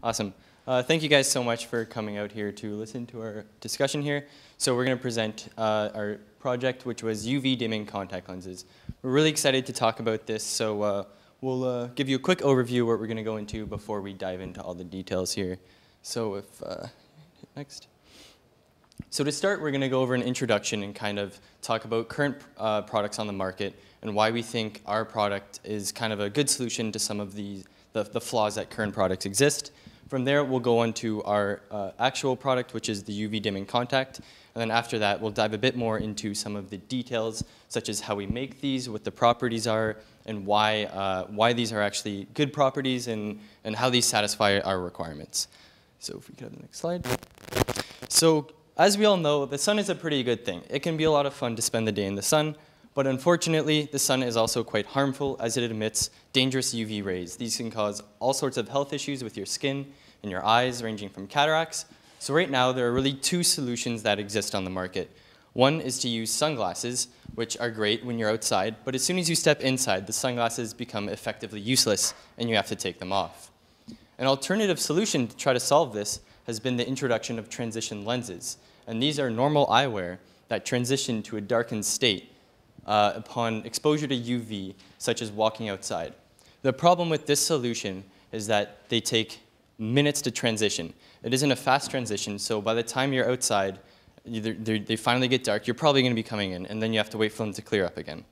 Awesome. Thank you guys so much for coming out here to listen to our discussion here. So we're going to present our project, which was UV dimming contact lenses. We're really excited to talk about this, so we'll give you a quick overview of what we're going to go into before we dive into all the details here. So if, next. So to start, we're going to go over an introduction and kind of talk about current products on the market and why we think our product is kind of a good solution to some of the flaws that current products exist. From there, we'll go on to our actual product, which is the UV dimming contact. And then after that, we'll dive a bit more into some of the details, such as how we make these, what the properties are, and why these are actually good properties, and how these satisfy our requirements. So if we could have the next slide. So as we all know, the sun is a pretty good thing. It can be a lot of fun to spend the day in the sun. But unfortunately, the sun is also quite harmful as it emits dangerous UV rays. These can cause all sorts of health issues with your skin and your eyes, ranging from cataracts. So right now, there are really two solutions that exist on the market. One is to use sunglasses, which are great when you're outside, but as soon as you step inside, the sunglasses become effectively useless and you have to take them off. An alternative solution to try to solve this has been the introduction of transition lenses. And these are normal eyewear that transition to a darkened state upon exposure to UV, such as walking outside. The problem with this solution is that they take minutes to transition. It isn't a fast transition, so by the time you're outside, they finally get dark, you're probably going to be coming in, and then you have to wait for them to clear up again.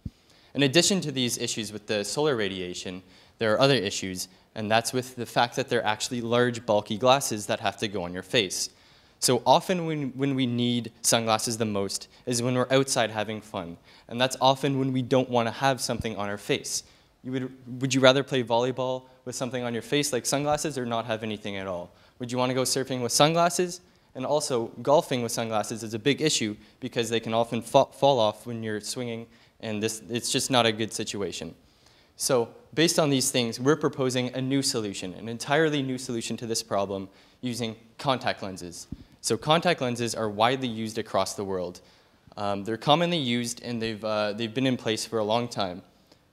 In addition to these issues with the solar radiation, there are other issues, and that's with the fact that they're actually large, bulky glasses that have to go on your face. So often when we need sunglasses the most is when we're outside having fun. And that's often when we don't want to have something on our face. Would you rather play volleyball with something on your face like sunglasses or not have anything at all? Would you want to go surfing with sunglasses? And also, golfing with sunglasses is a big issue because they can often fall off when you're swinging, and it's just not a good situation. So based on these things, we're proposing a new solution, an entirely new solution to this problem using contact lenses. So contact lenses are widely used across the world. They're commonly used, and they've been in place for a long time.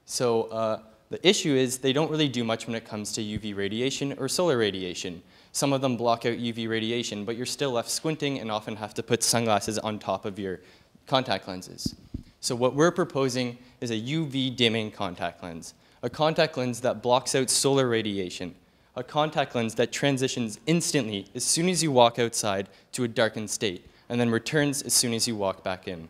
So the issue is they don't really do much when it comes to UV radiation or solar radiation. Some of them block out UV radiation, but you're still left squinting and often have to put sunglasses on top of your contact lenses. So what we're proposing is a UV dimming contact lens, a contact lens that blocks out solar radiation, a contact lens that transitions instantly as soon as you walk outside to a darkened state, and then returns as soon as you walk back in.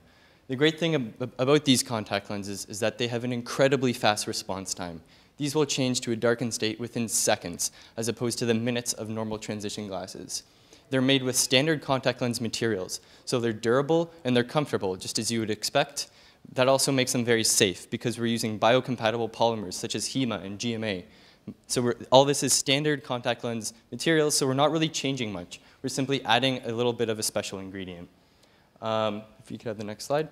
The great thing about these contact lenses is that they have an incredibly fast response time. These will change to a darkened state within seconds, as opposed to the minutes of normal transition glasses. They're made with standard contact lens materials, so they're durable and they're comfortable, just as you would expect. That also makes them very safe, because we're using biocompatible polymers, such as HEMA and GMA. So all this is standard contact lens materials, so we're not really changing much. We're simply adding a little bit of a special ingredient. If you could have the next slide.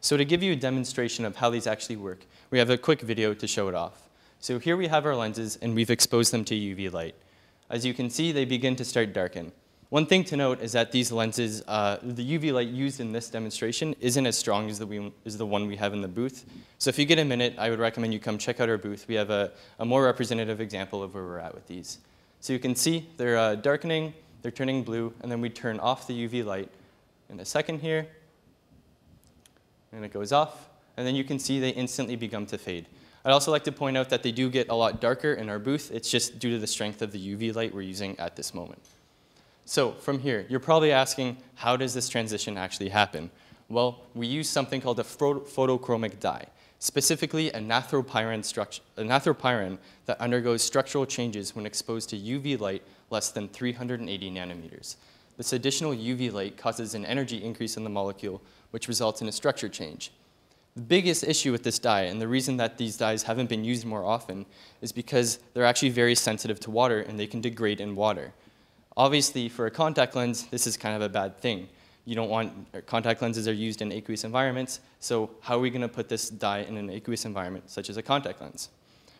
So to give you a demonstration of how these actually work, we have a quick video to show it off. So here we have our lenses, and we've exposed them to UV light. As you can see, they begin to start darken. One thing to note is that these lenses, the UV light used in this demonstration isn't as strong as the one we have in the booth. So if you get a minute, I would recommend you come check out our booth. We have a more representative example of where we're at with these. So you can see they're darkening, they're turning blue, and then we turn off the UV light in a second here, and it goes off, and then you can see they instantly begin to fade. I'd also like to point out that they do get a lot darker in our booth. It's just due to the strength of the UV light we're using at this moment. So from here, you're probably asking, how does this transition actually happen? Well, we use something called a photochromic dye, specifically a naphthopyran that undergoes structural changes when exposed to UV light less than 380 nanometers. This additional UV light causes an energy increase in the molecule, which results in a structure change. The biggest issue with this dye, and the reason that these dyes haven't been used more often, is because they're actually very sensitive to water and they can degrade in water. Obviously, for a contact lens, this is kind of a bad thing. You don't want, contact lenses are used in aqueous environments, so how are we going to put this dye in an aqueous environment, such as a contact lens?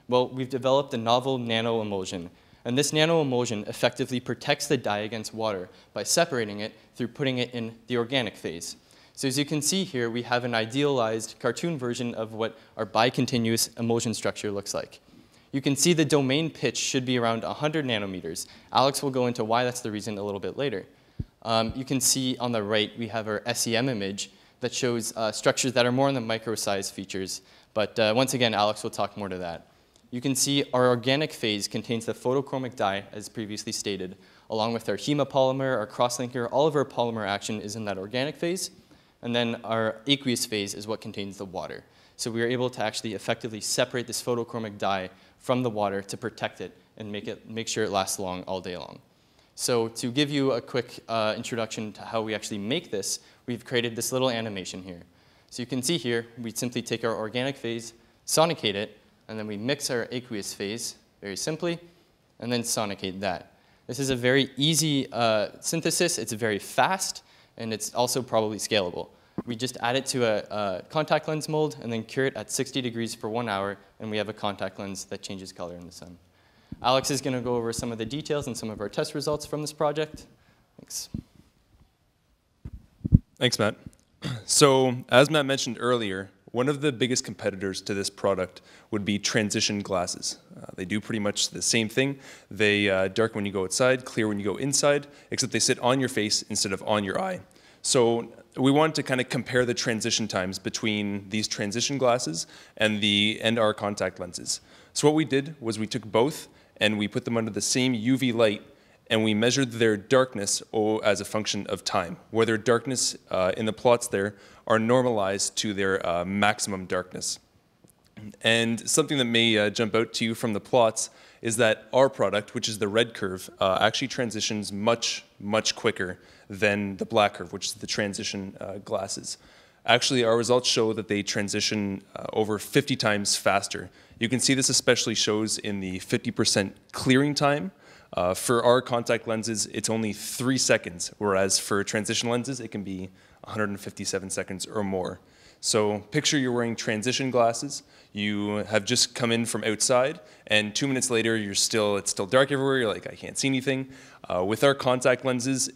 Well, we've developed a novel nanoemulsion, and this nanoemulsion effectively protects the dye against water by separating it through putting it in the organic phase. So as you can see here, we have an idealized cartoon version of what our bicontinuous emulsion structure looks like. you can see the domain pitch should be around 100 nanometers. Alex will go into why that's the reason a little bit later. You can see on the right, we have our SEM image that shows structures that are more in the micro-size features. But once again, Alex will talk more to that. You can see our organic phase contains the photochromic dye, as previously stated, along with our HEMA polymer, our crosslinker. All of our polymer action is in that organic phase. And then our aqueous phase is what contains the water. So we are able to actually effectively separate this photochromic dye from the water to protect it and make sure it lasts long all day long. So to give you a quick introduction to how we actually make this, we've created this little animation here. So you can see here, we simply take our organic phase, sonicate it, and then we mix our aqueous phase very simply, and then sonicate that. This is a very easy synthesis. It's very fast, and it's also probably scalable. We just add it to a contact lens mold and then cure it at 60 degrees for 1 hour, and we have a contact lens that changes color in the sun. Alex is going to go over some of the details and some of our test results from this project. Thanks. Thanks, Matt. So, as Matt mentioned earlier, one of the biggest competitors to this product would be transition glasses. They do pretty much the same thing. They dark when you go outside, clear when you go inside, except they sit on your face instead of on your eye. So we wanted to kind of compare the transition times between these transition glasses and our contact lenses. So what we did was we took both and we put them under the same UV light, and we measured their darkness as a function of time, where their darkness in the plots there are normalized to their maximum darkness. And something that may jump out to you from the plots is that our product, which is the red curve, actually transitions much, much quicker than the black curve, which is the transition glasses. Actually, our results show that they transition over 50 times faster. You can see this especially shows in the 50% clearing time. For our contact lenses, it's only 3 seconds, whereas for transition lenses, it can be 157 seconds or more. So picture you're wearing transition glasses, you have just come in from outside, and 2 minutes later, it's still dark everywhere, you're like, I can't see anything. With our contact lenses,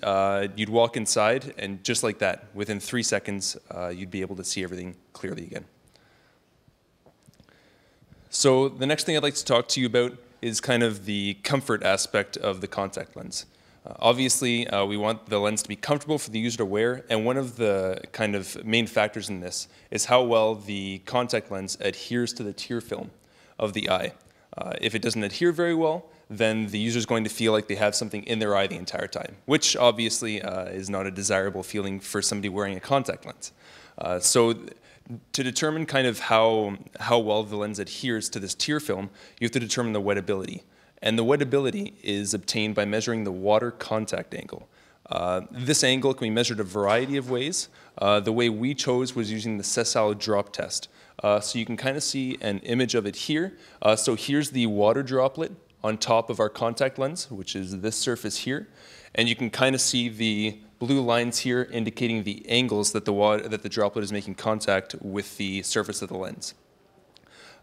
you'd walk inside, and just like that, within 3 seconds, you'd be able to see everything clearly again. So the next thing I'd like to talk to you about is kind of the comfort aspect of the contact lens. Obviously, we want the lens to be comfortable for the user to wear, and one of the kind of main factors in this is how well the contact lens adheres to the tear film of the eye. If it doesn't adhere very well, then the user is going to feel like they have something in their eye the entire time, which obviously is not a desirable feeling for somebody wearing a contact lens. To determine kind of how well the lens adheres to this tear film, you have to determine the wettability. And the wettability is obtained by measuring the water contact angle. This angle can be measured a variety of ways. The way we chose was using the Sessile drop test. So you can kind of see an image of it here. So here's the water droplet on top of our contact lens, which is this surface here. And you can kind of see the blue lines here indicating the angles that the droplet is making contact with the surface of the lens.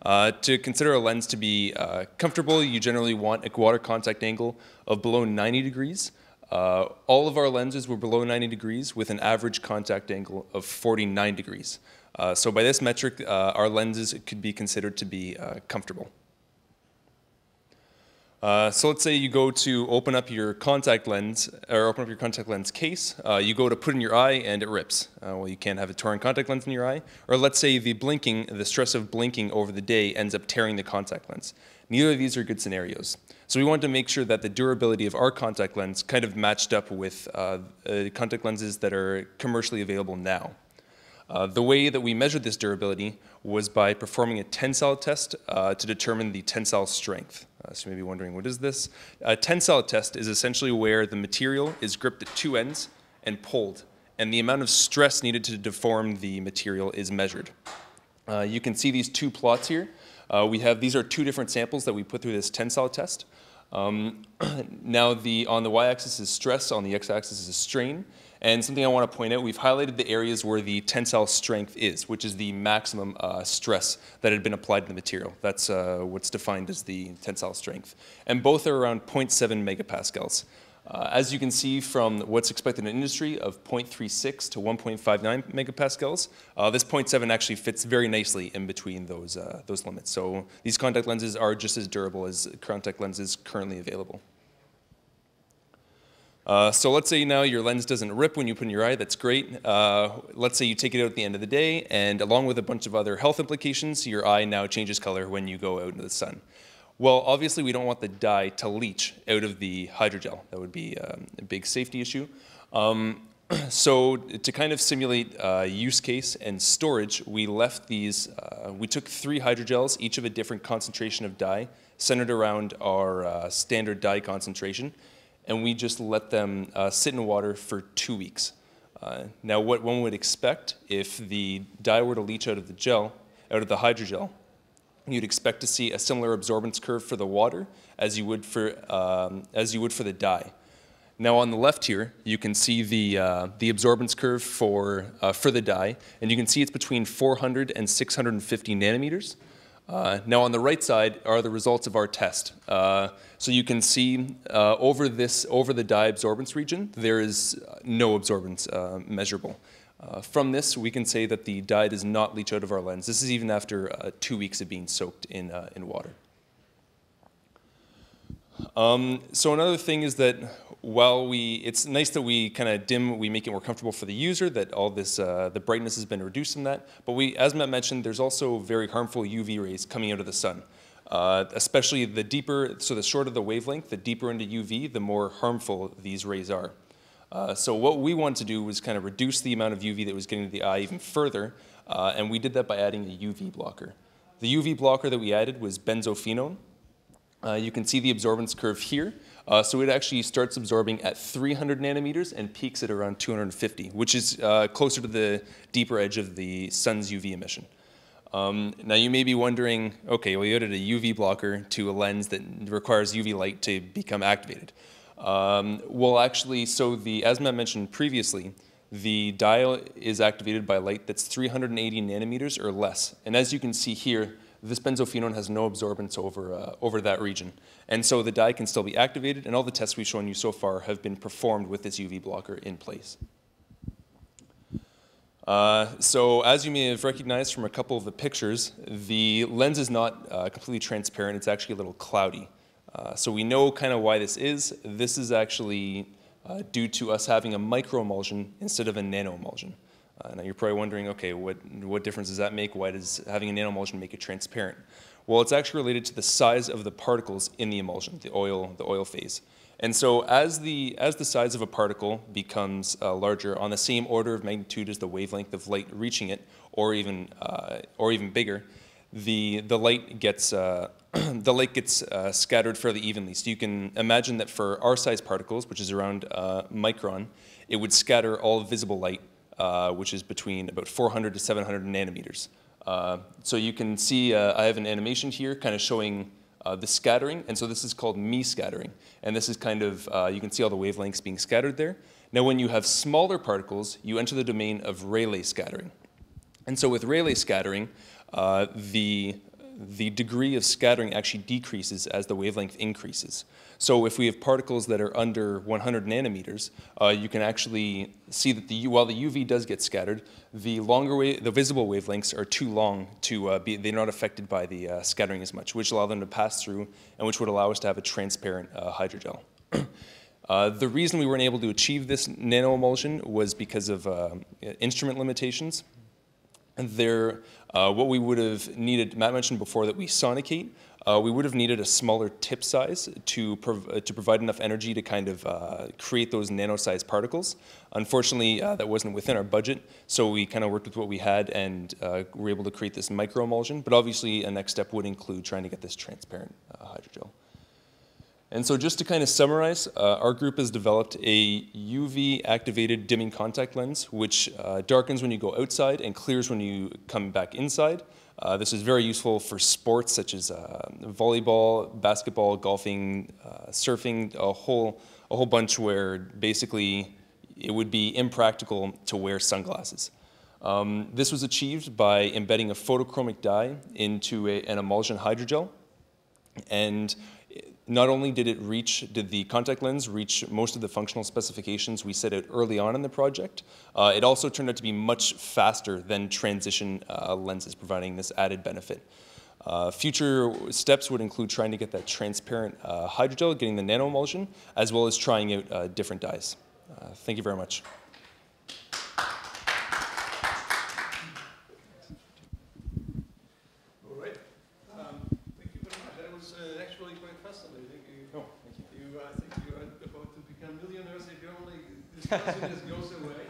To consider a lens to be comfortable, you generally want a water contact angle of below 90 degrees. All of our lenses were below 90 degrees with an average contact angle of 49 degrees. So by this metric, our lenses could be considered to be comfortable. So let's say you go to open up your contact lens, or open up your contact lens case. You go to put in your eye and it rips. Well, you can't have a torn contact lens in your eye. Or let's say the stress of blinking over the day ends up tearing the contact lens. Neither of these are good scenarios. So we wanted to make sure that the durability of our contact lens kind of matched up with contact lenses that are commercially available now. The way that we measured this durability was by performing a tensile test to determine the tensile strength. So you may be wondering, what is this? A tensile test is essentially where the material is gripped at two ends and pulled, and the amount of stress needed to deform the material is measured. You can see these two plots here. These are two different samples that we put through this tensile test. Now on the y-axis is stress, on the x-axis is strain. And something I want to point out, we've highlighted the areas where the tensile strength is, which is the maximum stress that had been applied to the material. That's what's defined as the tensile strength. And both are around 0.7 megapascals. As you can see from what's expected in industry of 0.36 to 1.59 megapascals, this 0.7 actually fits very nicely in between those limits. So these contact lenses are just as durable as contact lenses currently available. So let's say now your lens doesn't rip when you put in your eye, that's great. Let's say you take it out at the end of the day, and along with a bunch of other health implications, your eye now changes color when you go out into the sun. Well, obviously we don't want the dye to leach out of the hydrogel. That would be a big safety issue. So to kind of simulate use case and storage, we left these, we took 3 hydrogels, each of a different concentration of dye, centered around our standard dye concentration, and we just let them sit in water for 2 weeks. Now what one would expect if the dye were to leach out of the gel, out of the hydrogel, you'd expect to see a similar absorbance curve for the water as you would for the dye. Now on the left here, you can see the absorbance curve for the dye, and you can see it's between 400 and 650 nanometers. Now on the right side are the results of our test. So you can see over the dye absorbance region, there is no absorbance measurable. From this, we can say that the dye does not leach out of our lens. This is even after 2 weeks of being soaked in water. So another thing is that while it's nice that we kind of dim, we make it more comfortable for the user, that all this, the brightness has been reduced from that. But as Matt mentioned, there's also very harmful UV rays coming out of the sun. Especially the deeper, so the shorter the wavelength, the deeper into UV, the more harmful these rays are. So what we wanted to do was kind of reduce the amount of UV that was getting to the eye even further, and we did that by adding a UV blocker. The UV blocker that we added was benzophenone. You can see the absorbance curve here. So it actually starts absorbing at 300 nanometers and peaks at around 250, which is closer to the deeper edge of the sun's UV emission. Now you may be wondering, okay, well you added a UV blocker to a lens that requires UV light to become activated. Well, actually, so as Matt mentioned previously, the dye is activated by light that's 380 nanometers or less. And as you can see here, this benzophenone has no absorbance over that region. And so the dye can still be activated, and all the tests we've shown you so far have been performed with this UV blocker in place. So as you may have recognized from a couple of the pictures, the lens is not completely transparent. It's actually a little cloudy. So we know kind of why this is. This is actually due to us having a microemulsion instead of a nanoemulsion. Now you're probably wondering, okay, what difference does that make? Why does having a nanoemulsion make it transparent? Well, it's actually related to the size of the particles in the emulsion, the oil phase. And so as the size of a particle becomes larger on the same order of magnitude as the wavelength of light reaching it, or even bigger, the light gets scattered fairly evenly. So you can imagine that for our size particles, which is around micron, it would scatter all visible light, which is between about 400 to 700 nanometers. So you can see I have an animation here kind of showing the scattering, and so this is called Mie scattering. And this is kind of, you can see all the wavelengths being scattered there. Now when you have smaller particles, you enter the domain of Rayleigh scattering. And so with Rayleigh scattering, the degree of scattering actually decreases as the wavelength increases. So if we have particles that are under 100 nanometers, you can actually see that while the UV does get scattered, the visible wavelengths are too long to they're not affected by the scattering as much, which allow them to pass through and which would allow us to have a transparent hydrogel. The reason we weren't able to achieve this nanoemulsion was because of instrument limitations. What we would have needed, Matt mentioned before that we sonicate, we would have needed a smaller tip size to provide enough energy to kind of create those nano-sized particles. Unfortunately, that wasn't within our budget, so we kind of worked with what we had and were able to create this microemulsion, but obviously a next step would include trying to get this transparent hydrogel. And so just to kind of summarize, our group has developed a UV-activated dimming contact lens, which darkens when you go outside and clears when you come back inside. This is very useful for sports such as volleyball, basketball, golfing, surfing, a whole bunch where basically it would be impractical to wear sunglasses. This was achieved by embedding a photochromic dye into an emulsion hydrogel. And Not only did the contact lens reach most of the functional specifications we set out early on in the project, it also turned out to be much faster than transition lenses, providing this added benefit. Future steps would include trying to get that transparent hydrogel, getting the nanoemulsion, as well as trying out different dyes. Thank you very much. As goes away.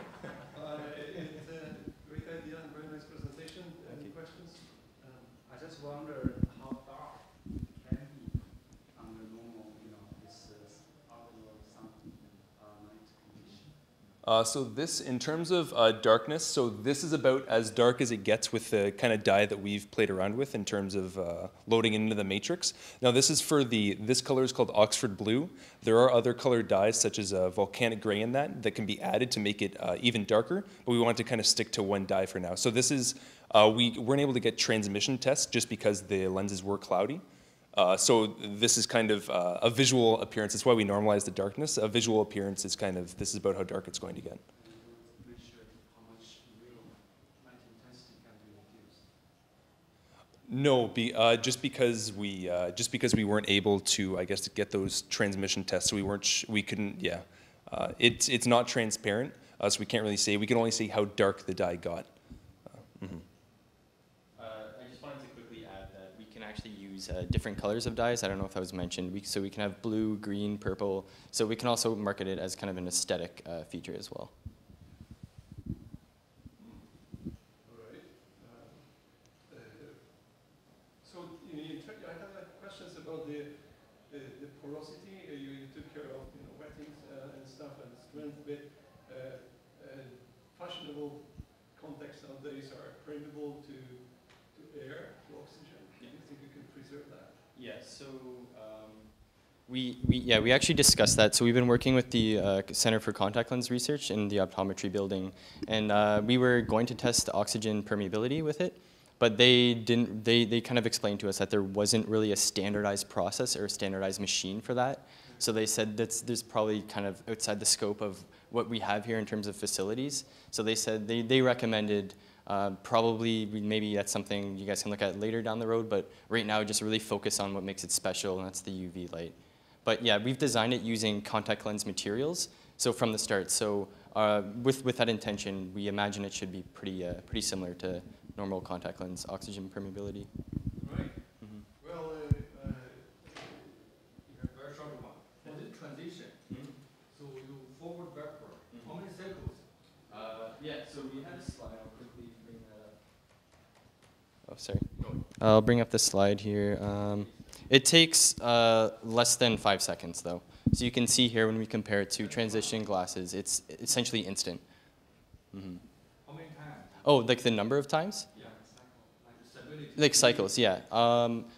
It's a great idea and very nice presentation. Any questions? I just wonder how dark it can be under normal, this outdoor sun night condition. So this, in terms of darkness, so this is about as dark as it gets with the kind of dye that we've played around with in terms of loading into the matrix. Now this is for this color is called Oxford Blue. There are other colored dyes, such as volcanic grey in that can be added to make it even darker, but we want to kind of stick to one dye for now. So this is, we weren't able to get transmission tests just because the lenses were cloudy. So this is kind of a visual appearance. That's why we normalize the darkness. A visual appearance is kind of, this is about how dark it's going to get. No, just because we weren't able to, I guess, to get those transmission tests, so we weren't, we couldn't, yeah. It's not transparent, so we can't really see. We can only see how dark the dye got. I just wanted to quickly add that we can actually use different colors of dyes. I don't know if that was mentioned. So we can have blue, green, purple. So we can also market it as kind of an aesthetic feature as well. We actually discussed that. So we've been working with the Center for Contact Lens Research in the optometry building, and we were going to test oxygen permeability with it, but they didn't. They kind of explained to us that there wasn't really a standardized process or a standardized machine for that. So they said that's there's probably kind of outside the scope of what we have here in terms of facilities. So they said they recommended. Maybe that's something you guys can look at later down the road, but right now just really focus on what makes it special, and that's the UV light. But yeah, we've designed it using contact lens materials, so from the start. So with that intention, we imagine it should be pretty similar to normal contact lens oxygen permeability. Right. Mm-hmm. Well, you have a very short one. For this transition, so you forward backward. How many cycles? So we had a slide. Oh, sorry. I'll bring up the slide here. It takes less than 5 seconds, though. So you can see here when we compare it to transition glasses, it's essentially instant. Mm-hmm. How many times? Oh, like the number of times? Yeah, like cycles, yeah.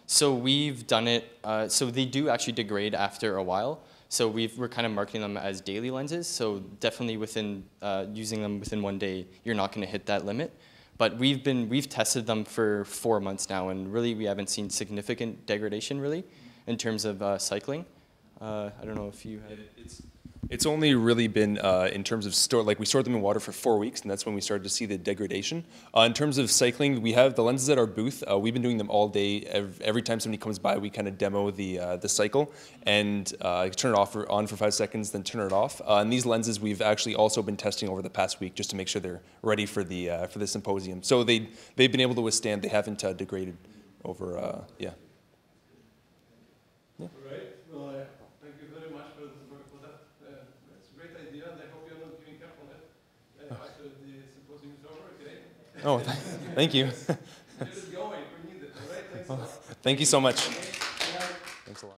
So we've done it. So they do actually degrade after a while. So we're kind of marketing them as daily lenses. So definitely within using them within one day, you're not going to hit that limit. But we've tested them for 4 months now, and really we haven't seen significant degradation really in terms of cycling. I don't know if you had it's only really been in terms of like we stored them in water for 4 weeks, and that's when we started to see the degradation. In terms of cycling, we have the lenses at our booth. We've been doing them all day. Every time somebody comes by, we kind of demo the cycle and turn it off or on for 5 seconds, then turn it off. And these lenses we've actually also been testing over the past week just to make sure they're ready for the symposium. So they've been able to withstand. They haven't degraded over yeah. Yeah. All right. Well, oh, thank you. Thank you so much. Thanks a lot.